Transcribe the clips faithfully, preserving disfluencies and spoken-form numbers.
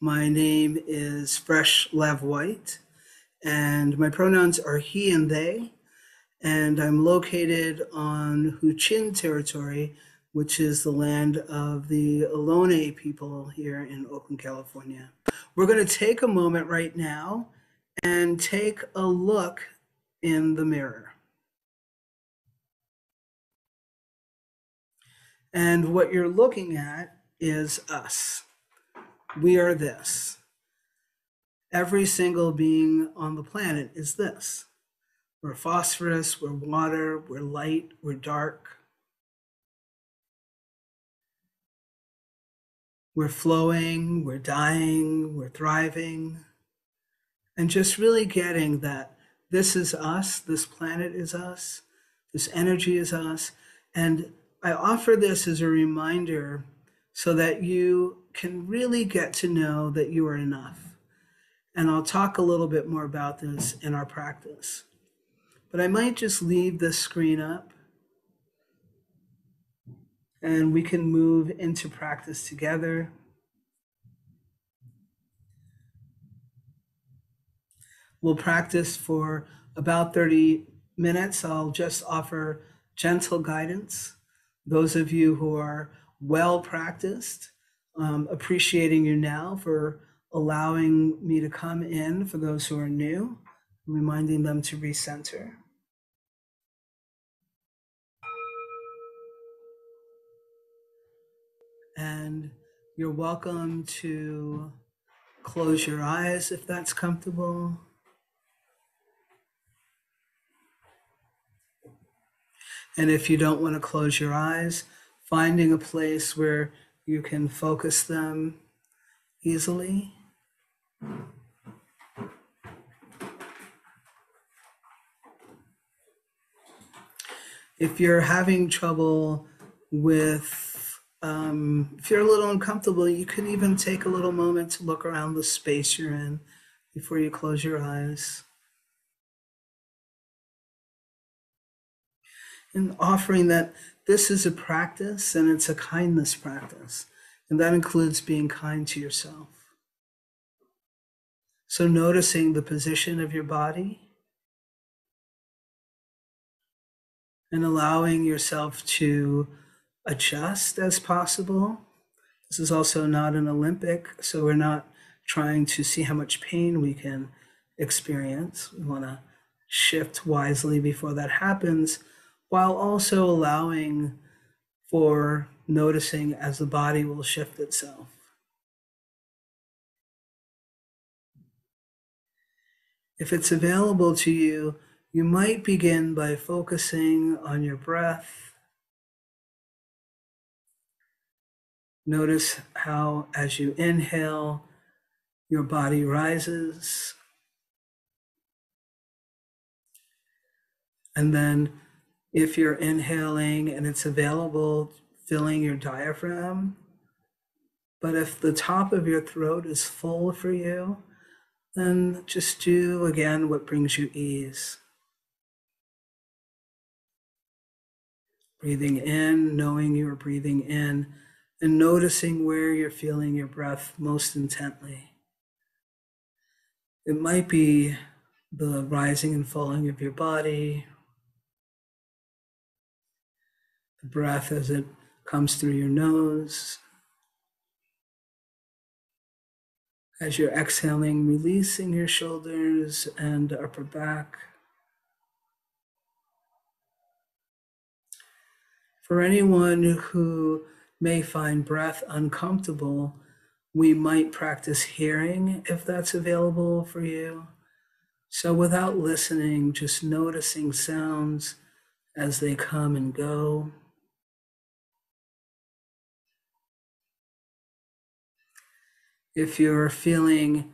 My name is Fresh Lev White, and my pronouns are he and they, and I'm located on Huchin territory, which is the land of the Ohlone people here in Oakland, California. We're going to take a moment right now and take a look in the mirror. And what you're looking at is us. We are this. Every single being on the planet is this. We're phosphorus, we're water, we're light, we're dark. We're flowing, we're dying, we're thriving. And just really getting that this is us, this planet is us, this energy is us. And I offer this as a reminder so that you can really get to know that you are enough. And I'll talk a little bit more about this in our practice. But I might just leave this screen up and we can move into practice together. We'll practice for about thirty minutes. I'll just offer gentle guidance. Those of you who are well practiced, um, appreciating you now for allowing me to come in. For those who are new, reminding them to recenter. And you're welcome to close your eyes if that's comfortable. And if you don't want to close your eyes, finding a place where you can focus them easily. If you're having trouble with, um, if you're a little uncomfortable, you can even take a little moment to look around the space you're in before you close your eyes. And offering that this is a practice and it's a kindness practice. And that includes being kind to yourself. So noticing the position of your body and allowing yourself to adjust as possible. This is also not an Olympic, so we're not trying to see how much pain we can experience. We want to shift wisely before that happens, while also allowing for noticing as the body will shift itself. If it's available to you, you might begin by focusing on your breath. Notice how, as you inhale, your body rises. And then if you're inhaling and it's available, filling your diaphragm. But if the top of your throat is full for you, then just do again what brings you ease. Breathing in, knowing you're breathing in, and noticing where you're feeling your breath most intently. It might be the rising and falling of your body, the breath as it comes through your nose. As you're exhaling, releasing your shoulders and upper back. For anyone who may find breath uncomfortable, we might practice hearing if that's available for you. So without listening, just noticing sounds as they come and go. If you're feeling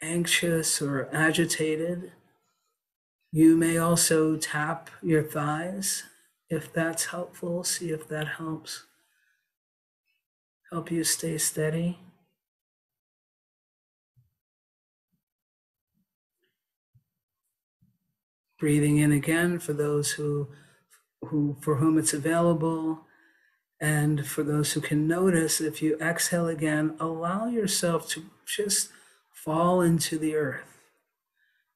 anxious or agitated, you may also tap your thighs if that's helpful. See if that helps. Help you stay steady. Breathing in again for those who, who for whom it's available, And for those who can notice, if you exhale again, allow yourself to just fall into the earth.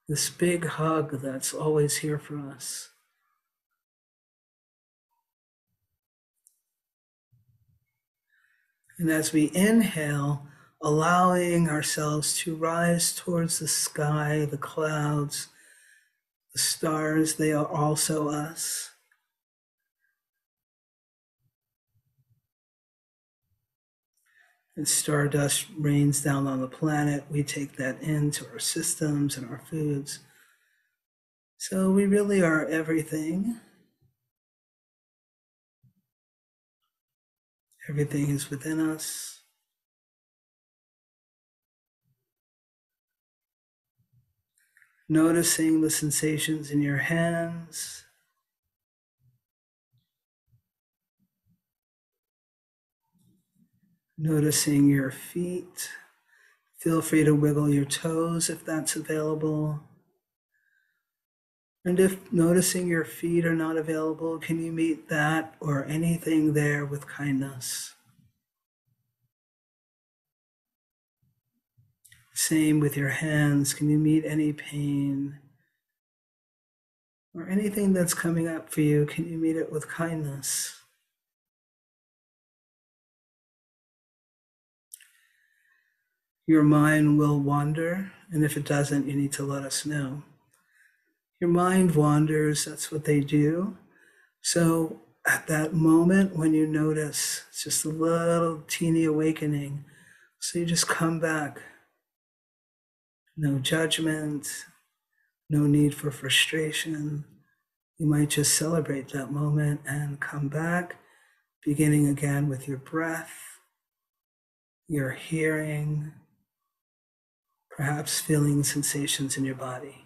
This big hug that's always here for us. And as we inhale, allowing ourselves to rise towards the sky, the clouds, the stars, they are also us. And stardust rains down on the planet. We take that into our systems and our foods. So we really are everything. Everything is within us. Noticing the sensations in your hands. Noticing your feet. Feel free to wiggle your toes if that's available. And if noticing your feet are not available, can you meet that or anything there with kindness? Same with your hands. Can you meet any pain or anything that's coming up for you? Can you meet it with kindness? Your mind will wander, and if it doesn't, you need to let us know. Your mind wanders, that's what they do. So at that moment when you notice, it's just a little teeny awakening. So you just come back. No judgment, no need for frustration. You might just celebrate that moment and come back, beginning again with your breath, your hearing, perhaps feeling sensations in your body.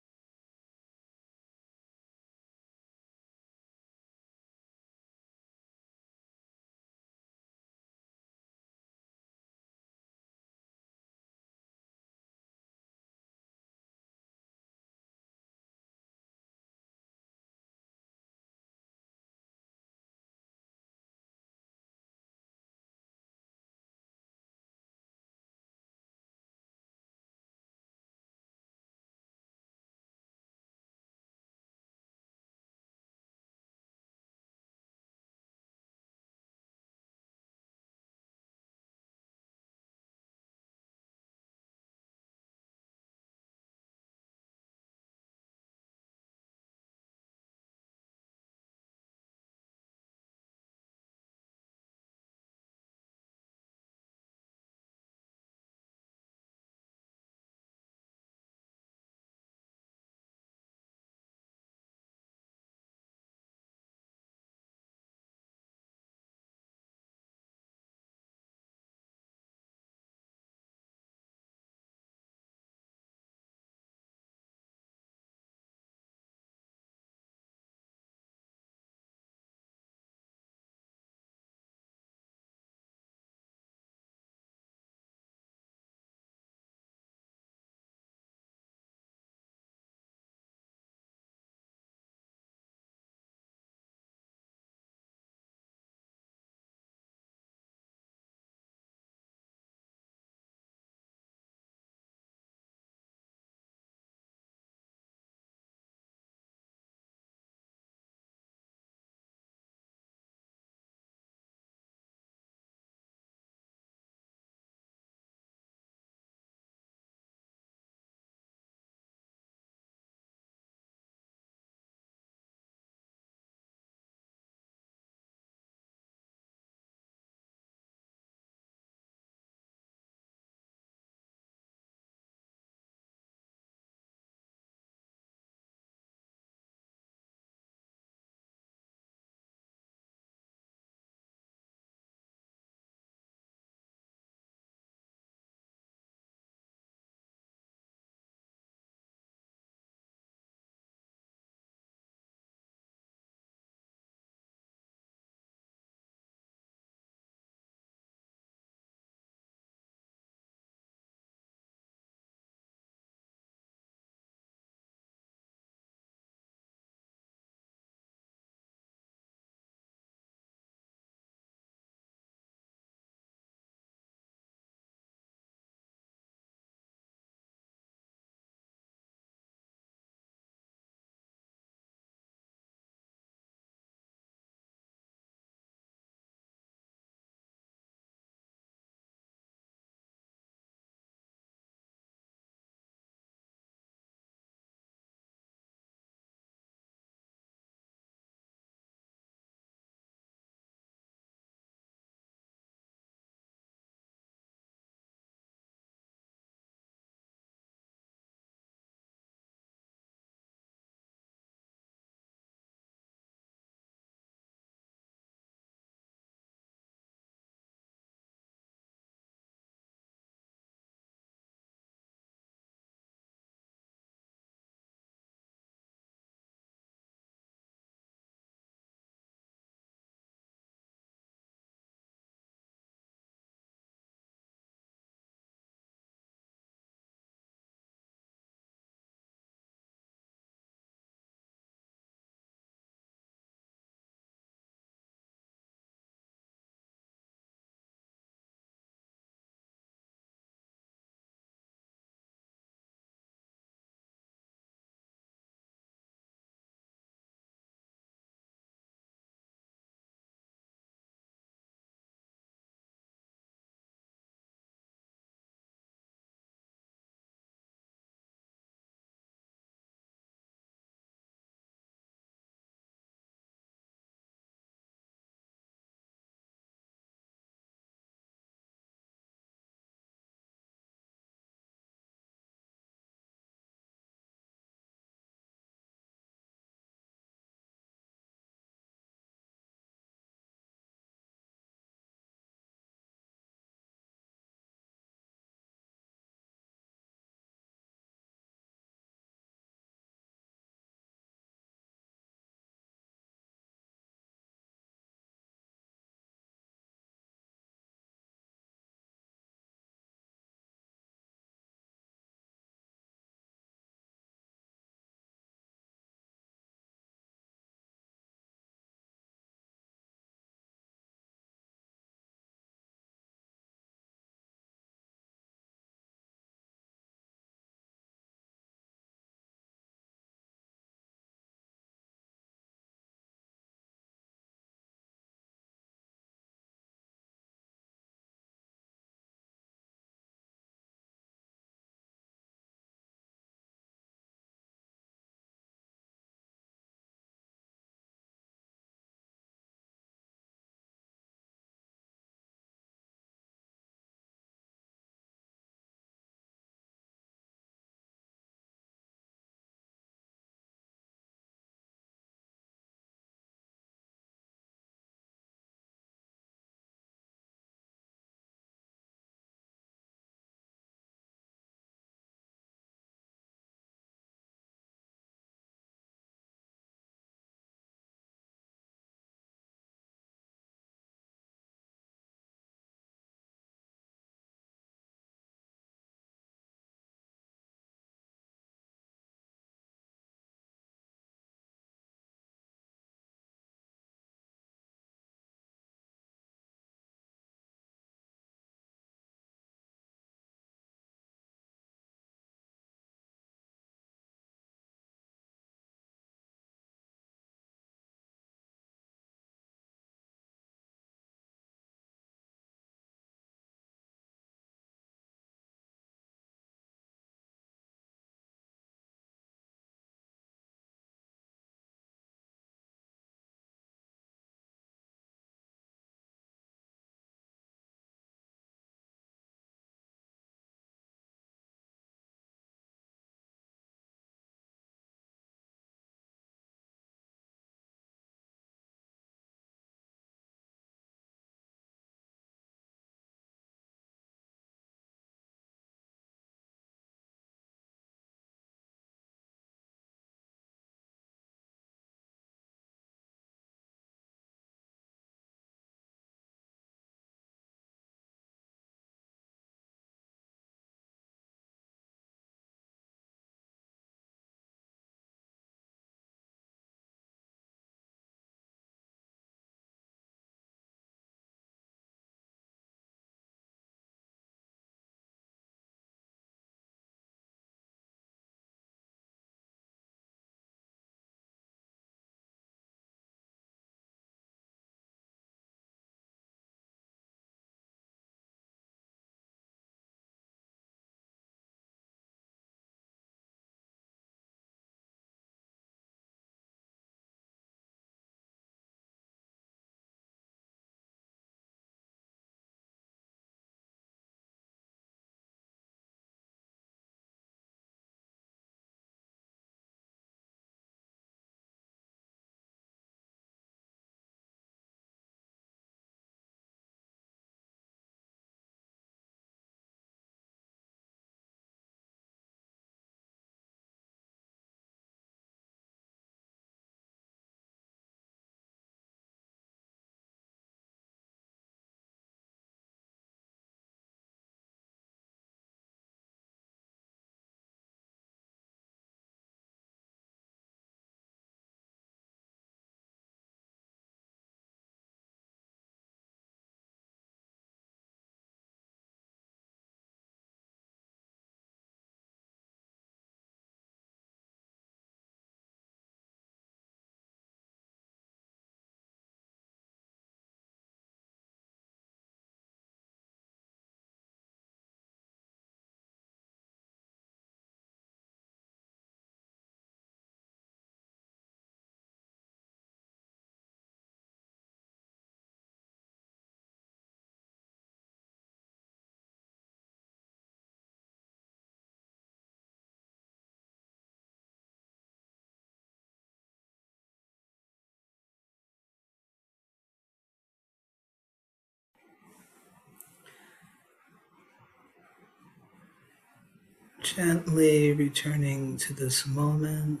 Gently returning to this moment,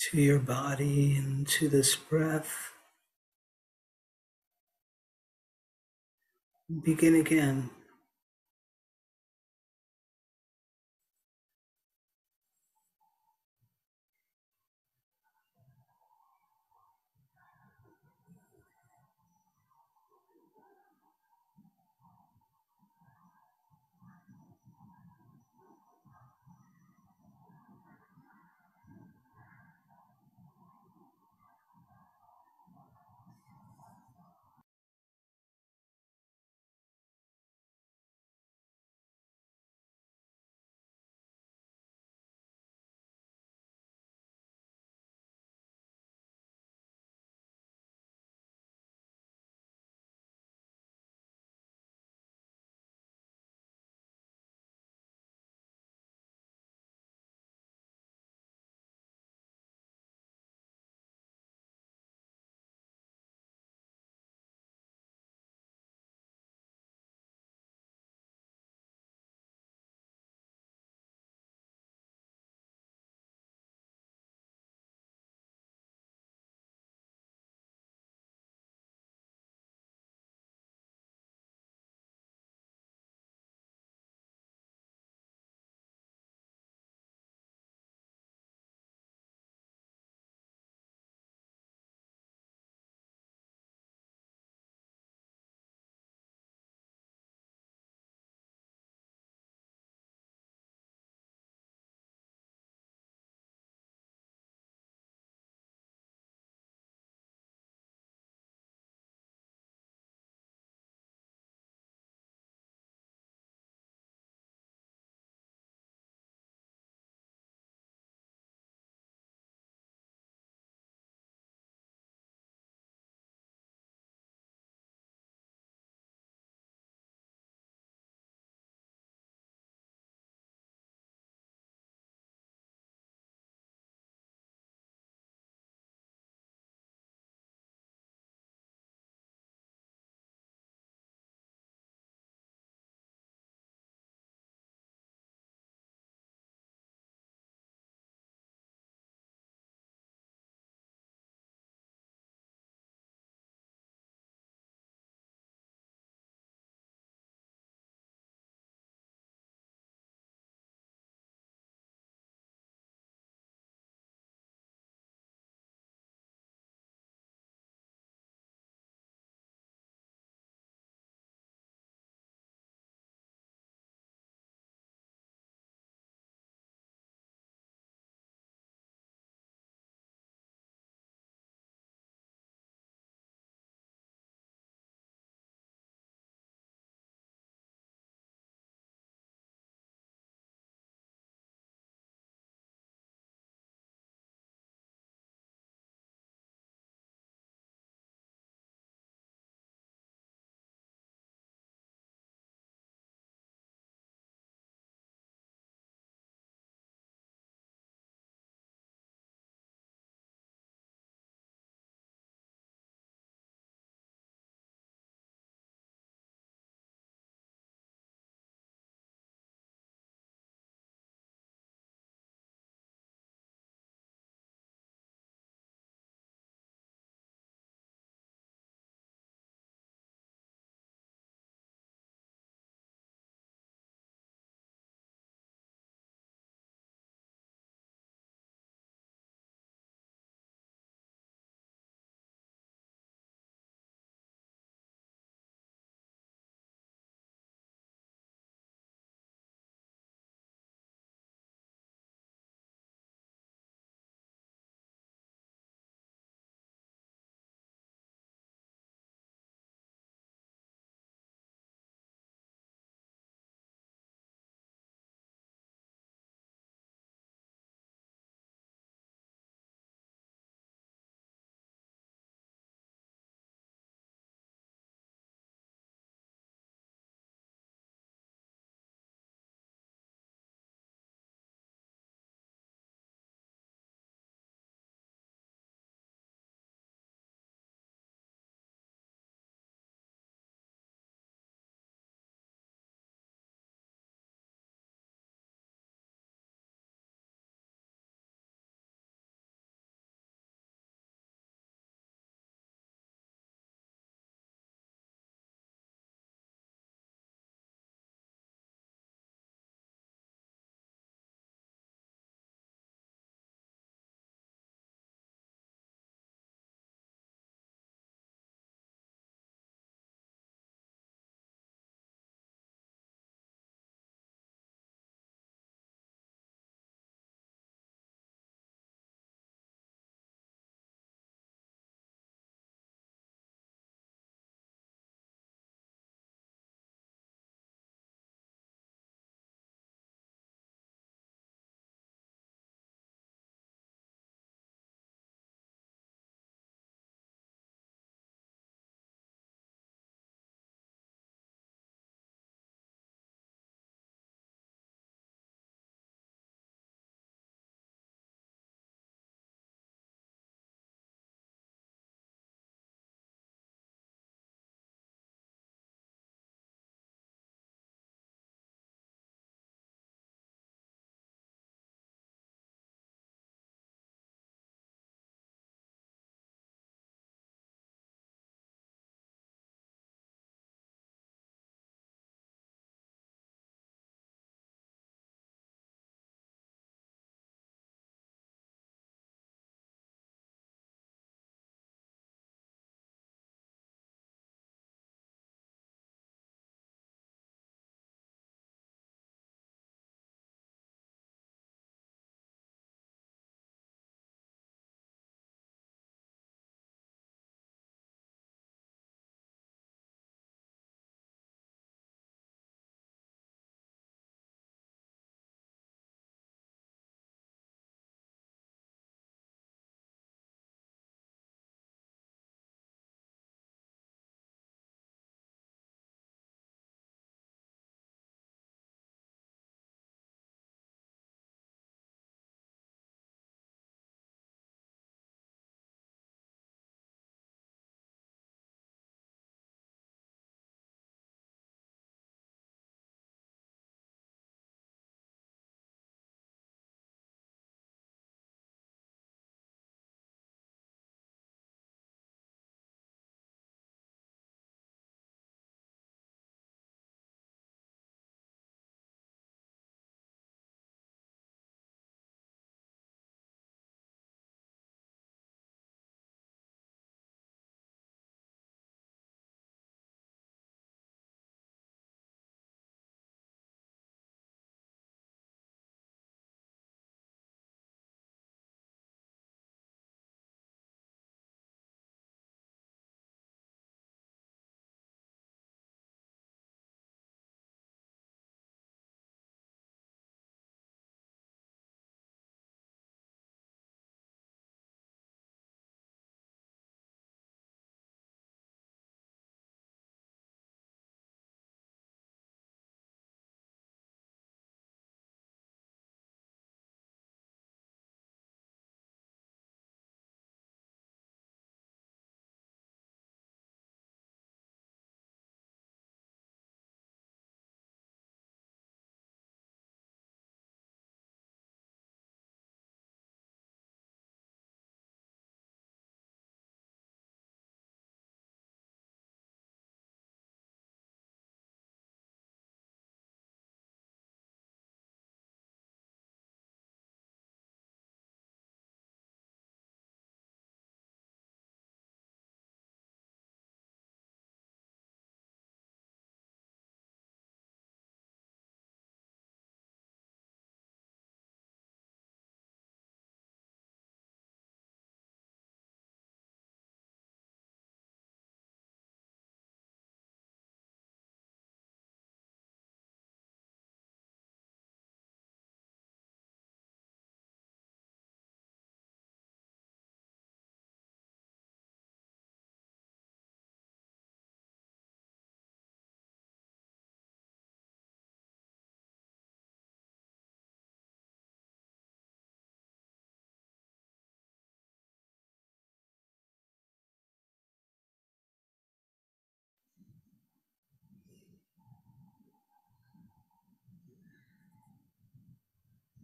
to your body and to this breath. Begin again.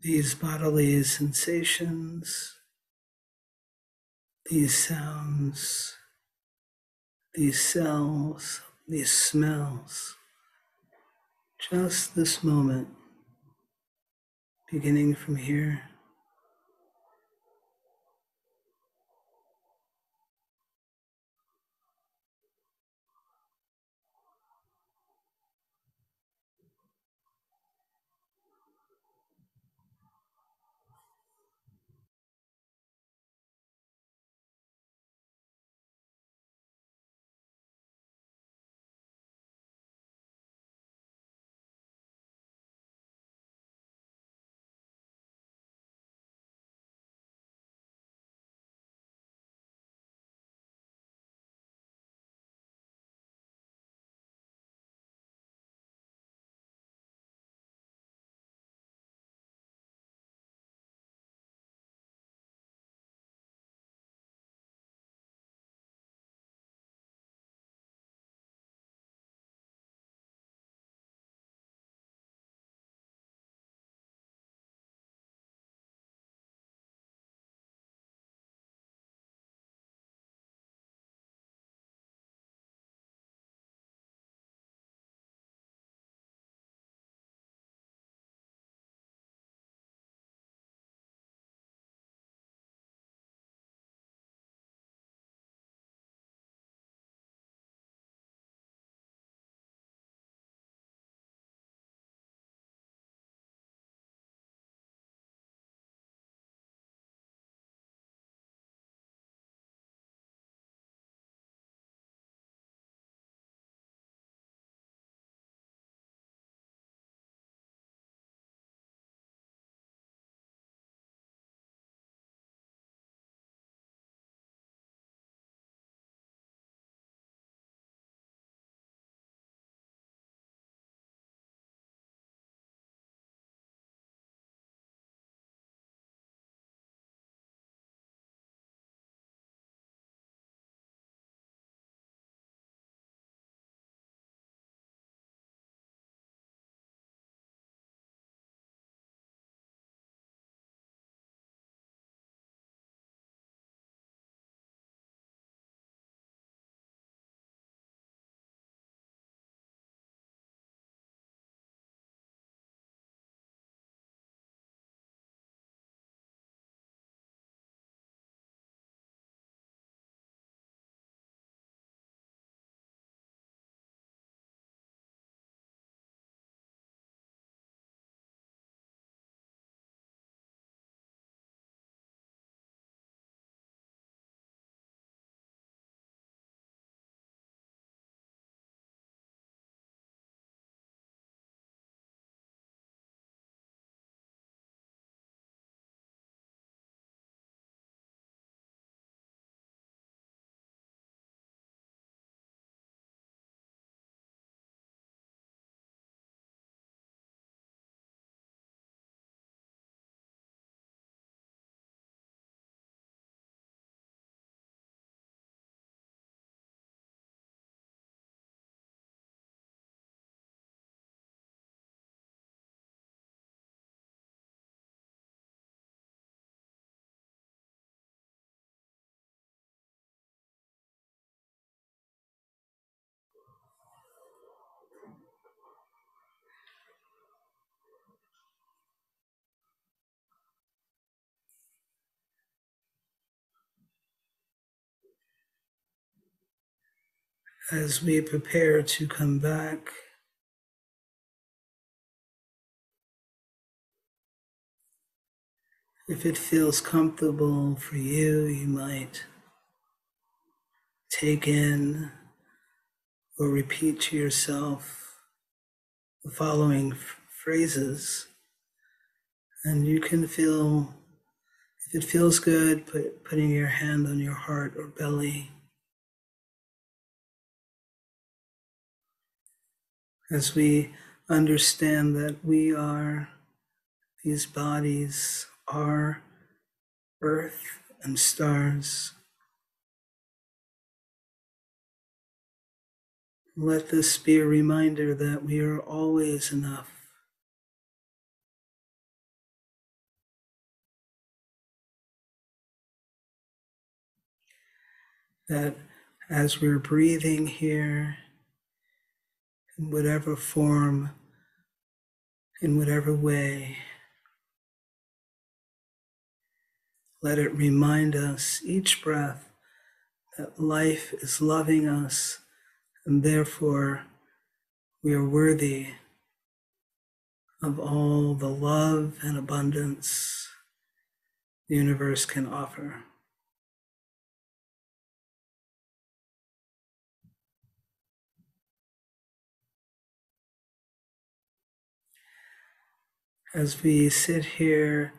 these bodily sensations, these sounds, these cells, these smells, just this moment, beginning from here. As we prepare to come back, if it feels comfortable for you, you might take in or repeat to yourself the following phrases. And you can feel, if it feels good, put, putting your hand on your heart or belly. As we understand that we are, these bodies are earth and stars. Let this be a reminder that we are always enough. that as we're breathing here, in whatever form, in whatever way, let it remind us each breath that life is loving us, and therefore we are worthy of all the love and abundance the universe can offer. As we sit here,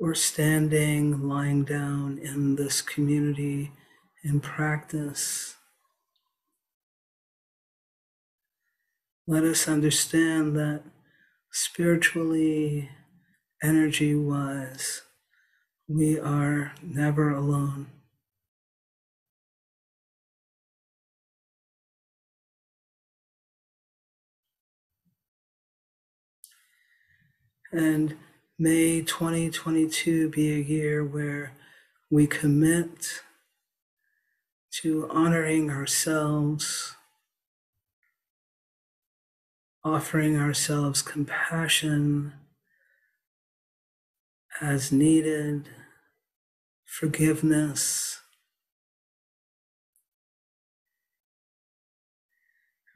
or standing, lying down in this community, in practice, let us understand that spiritually, energy-wise, we are never alone. And may twenty twenty-two be a year where we commit to honoring ourselves, offering ourselves compassion as needed, forgiveness.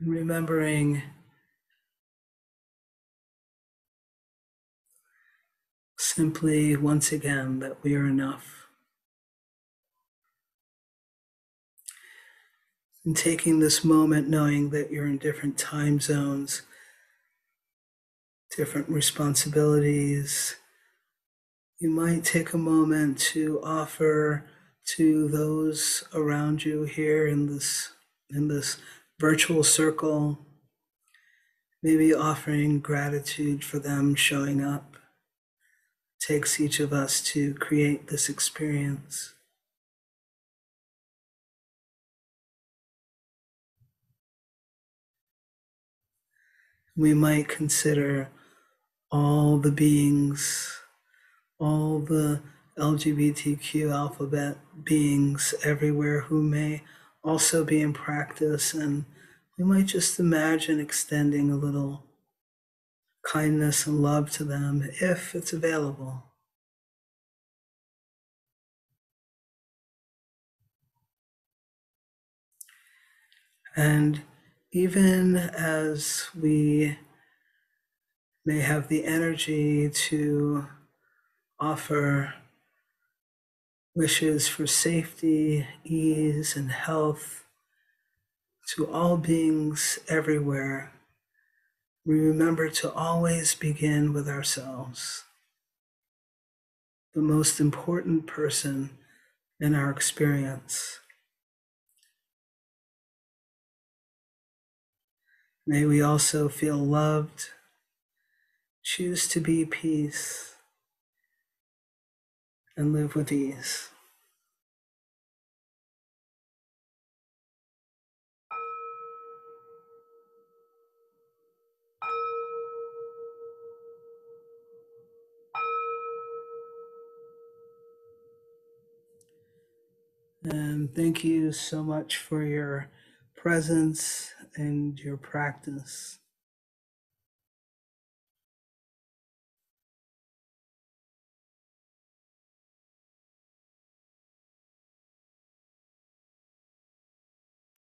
And remembering simply, once again, that we are enough. And taking this moment, knowing that you're in different time zones, different responsibilities, you might take a moment to offer to those around you here in this, in this virtual circle, maybe offering gratitude for them showing up. Takes each of us to create this experience. We might consider all the beings, all the L G B T Q alphabet beings everywhere who may also be in practice, and we might just imagine extending a little kindness and love to them, if it's available. And even as we may have the energy to offer wishes for safety, ease, and health to all beings everywhere, we remember to always begin with ourselves, the most important person in our experience. May we also feel loved, choose to be peace, and live with ease. And thank you so much for your presence and your practice.